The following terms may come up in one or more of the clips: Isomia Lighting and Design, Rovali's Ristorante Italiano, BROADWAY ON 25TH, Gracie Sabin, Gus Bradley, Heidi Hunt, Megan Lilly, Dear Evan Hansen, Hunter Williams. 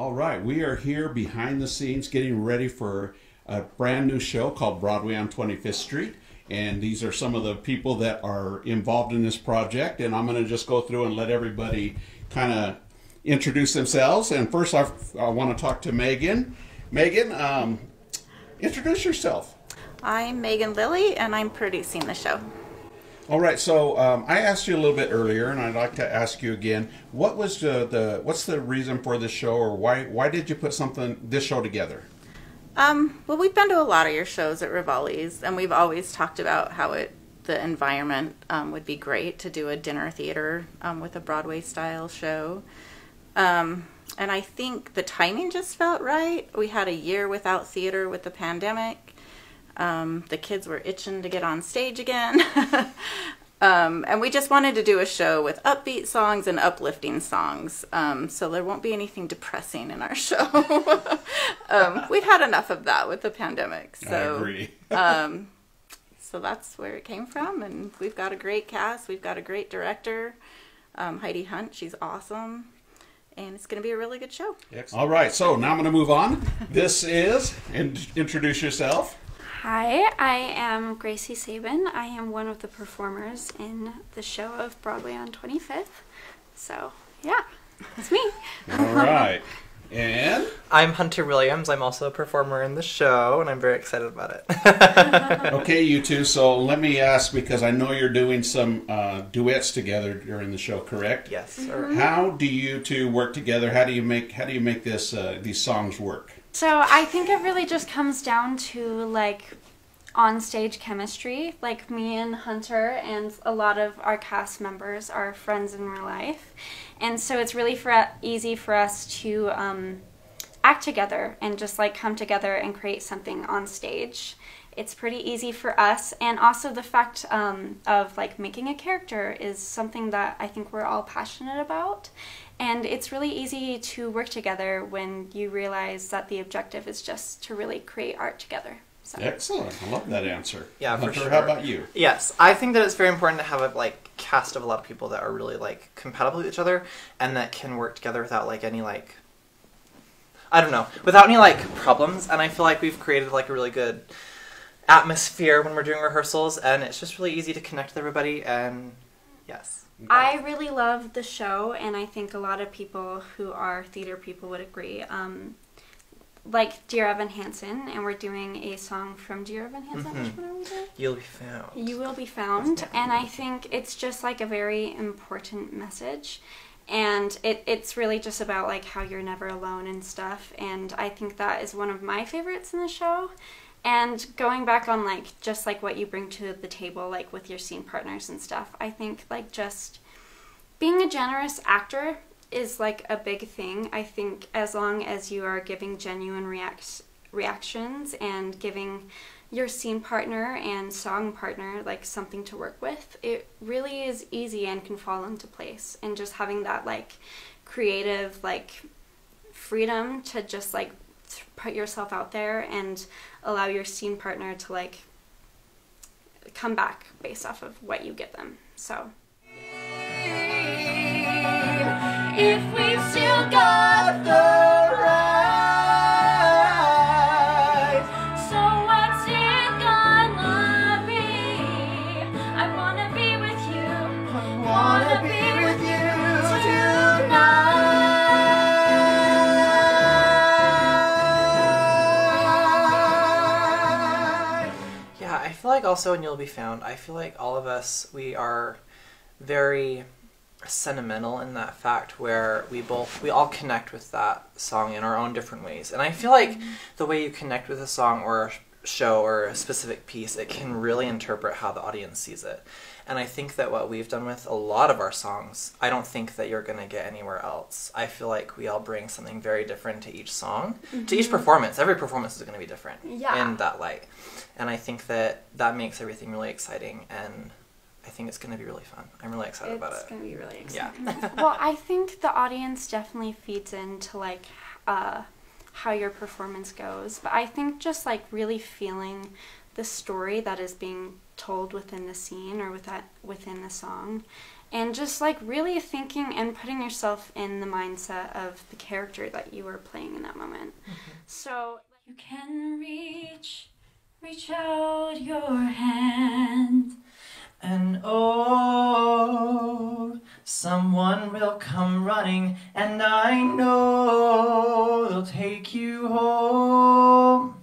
All right, we are here behind the scenes getting ready for a brand new show called Broadway on 25th Street. And these are some of the people that are involved in this project. And I'm going to just go through and let everybody kind of introduce themselves. And first, I want to talk to Megan. Megan, introduce yourself. I'm Megan Lilly, and I'm producing the show. All right, so I asked you a little bit earlier, and I'd like to ask you again. What was what's the reason for this show, or why did you put this show together? Well, we've been to a lot of your shows at Rovali's, and we've always talked about how the environment would be great to do a dinner theater with a Broadway style show. And I think the timing just felt right. We had a year without theater with the pandemic. The kids were itching to get on stage again. And we just wanted to do a show with upbeat songs and uplifting songs. So there won't be anything depressing in our show. We've had enough of that with the pandemic. So, I agree. So that's where it came from. And we've got a great cast. We've got a great director, Heidi Hunt. She's awesome. And it's going to be a really good show. Excellent. All right. So now I'm going to move on. This is, and introduce yourself. Hi, I am Gracie Sabin. I am one of the performers in the show of Broadway on 25th. So, yeah, it's me. All right. And? I'm Hunter Williams. I'm also a performer in the show, and I'm very excited about it. Okay, you two, so let me ask, because I know you're doing some duets together during the show, correct? Yes. Mm-hmm. How do you two work together? How do you make this these songs work? So I think it really just comes down to, like, on-stage chemistry. Like, me and Hunter and a lot of our cast members are friends in real life. And so it's really easy for us to act together and just, like, come together and create something on stage. It's pretty easy for us. And also the fact of, like, making a character is something that I think we're all passionate about. And it's really easy to work together when you realize that the objective is just to really create art together. So. Excellent. I love that answer. Yeah, for sure. How about you? Yes. I think that it's very important to have a, like, cast of a lot of people that are really, like, compatible with each other and that can work together without, like, any, like, I don't know, without any, like, problems. And I feel like we've created, like, a really good atmosphere when we're doing rehearsals, and it's just really easy to connect with everybody, and yes. I really love the show, and I think a lot of people who are theater people would agree. Like Dear Evan Hansen, and we're doing a song from Dear Evan Hansen. Mm-hmm. Which one are we doing? You'll Be Found. You Will Be Found, and I think it's just like a very important message, and it's really just about like how you're never alone and stuff, and I think that is one of my favorites in the show. And going back on, like, just, like, what you bring to the table, like, with your scene partners and stuff, I think, like, just being a generous actor is, like, a big thing. I think as long as you are giving genuine reactions and giving your scene partner and song partner, like, something to work with, it really is easy and can fall into place. And just having that, like, creative, like, freedom to just, like, put yourself out there and allow your scene partner to, like, come back based off of what you give them. So if we've still got the right, so what's it gonna be? I wanna be with you, I wanna be with you tonight. I feel like also in You'll Be Found, I feel like all of us, we are very sentimental in that fact where we all connect with that song in our own different ways. And I feel like the way you connect with a song or a show or a specific piece, it can really interpret how the audience sees it. And I think that what we've done with a lot of our songs, I don't think that you're going to get anywhere else. I feel like we all bring something very different to each song, mm-hmm. to each performance. Every performance is going to be different in that light. And I think that that makes everything really exciting, and I think it's going to be really fun. I'm really excited about it. It's going to be really exciting. Yeah. Well, I think the audience definitely feeds into, like, how your performance goes. But I think just, like, really feeling the story that is being told within the scene or within the song. And just like really thinking and putting yourself in the mindset of the character that you were playing in that moment. Mm-hmm. So you can reach out your hand, and oh, someone will come running, and I know they'll take you home.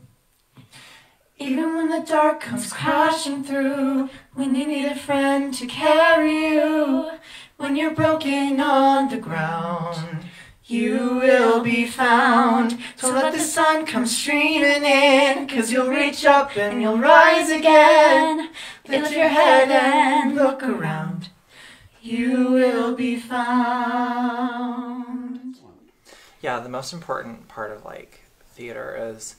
Even when the dark comes crashing through, when you need a friend to carry you, when you're broken on the ground, you will be found. So let the sun come streaming in, 'cause you'll reach up and you'll rise again. Lift your head and look around. You will be found. Yeah, the most important part of like theater is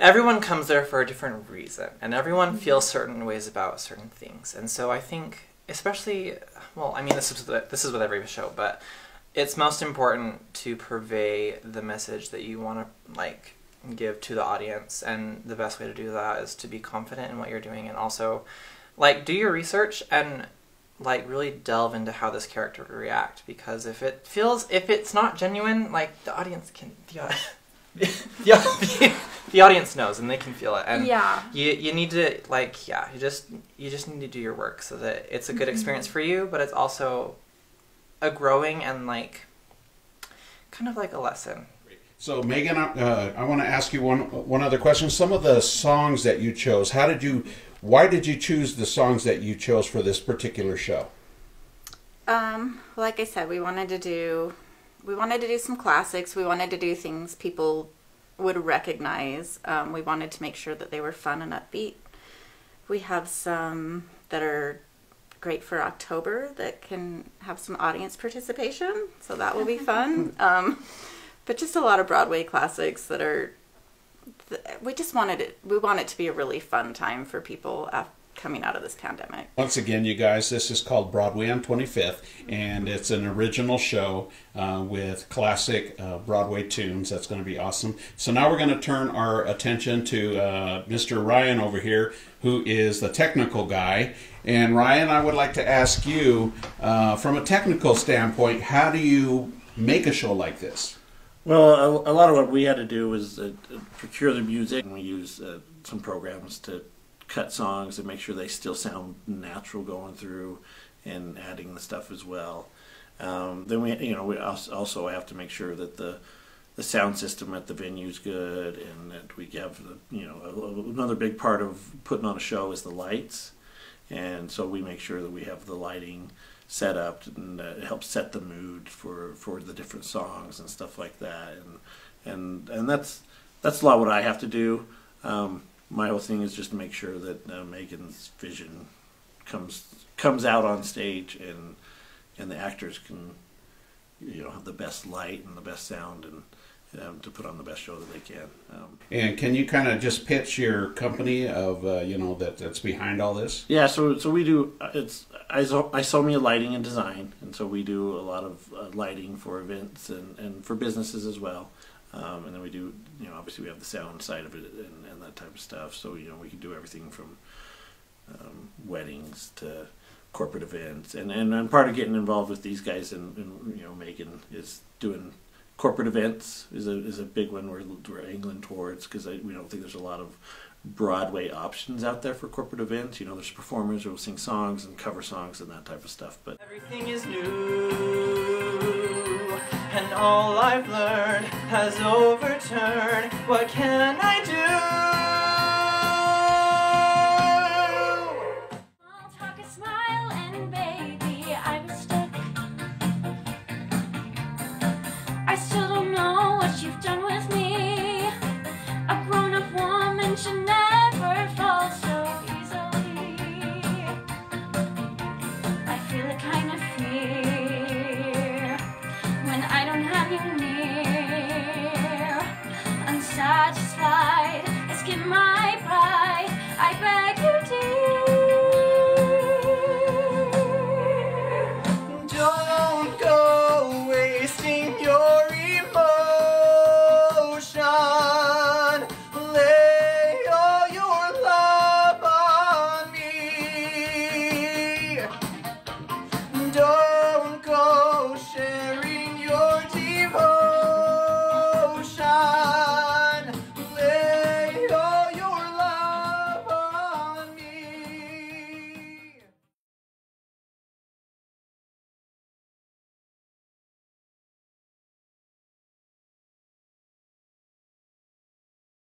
everyone comes there for a different reason, and everyone feels certain ways about certain things. And so I think, especially, well, I mean, this is with every show, but it's most important to convey the message that you want to, like, give to the audience, and the best way to do that is to be confident in what you're doing, and also, like, do your research and, like, really delve into how this character would react, because if it's not genuine, like, the audience can, the audience knows, and they can feel it, and yeah. you need to, like, yeah, you just need to do your work so that it's a good experience for you, but it's also a growing and, like, kind of like a lesson. So, Megan, I want to ask you one other question. Some of the songs that you chose, why did you choose the songs that you chose for this particular show? Like I said, we wanted to do some classics. We wanted to do things people would recognize. We wanted to make sure that they were fun and upbeat. We have some that are great for October that can have some audience participation, so that will be fun. But just a lot of Broadway classics that are, we want it to be a really fun time for people coming out of this pandemic. Once again, you guys, this is called Broadway on 25th, and it's an original show with classic Broadway tunes. That's going to be awesome. So now we're going to turn our attention to Mr. Ryan over here, who is the technical guy. And Ryan, I would like to ask you, from a technical standpoint, how do you make a show like this? Well, a lot of what we had to do was procure the music, and we use some programs to cut songs and make sure they still sound natural going through, and adding the stuff as well. Then we also have to make sure that the sound system at the venue's good, and that we have another big part of putting on a show is the lights, and so we make sure that we have the lighting set up, and it helps set the mood for the different songs and stuff like that, and that's a lot what I have to do. My whole thing is just to make sure that Megan's vision comes out on stage, and the actors can have the best light and the best sound, and to put on the best show that they can. And can you kind of just pitch your company of that's behind all this? Yeah, so we do it's Isomia Lighting and Design, and so we do a lot of lighting for events and for businesses as well. And then we do, obviously we have the sound side of it and that type of stuff. So, we can do everything from weddings to corporate events. And part of getting involved with these guys and Megan is doing corporate events is a big one we're angling towards, because we don't think there's a lot of Broadway options out there for corporate events. There's performers who will sing songs and cover songs and that type of stuff. But everything is new, and all I've learned has overturned. What can I do?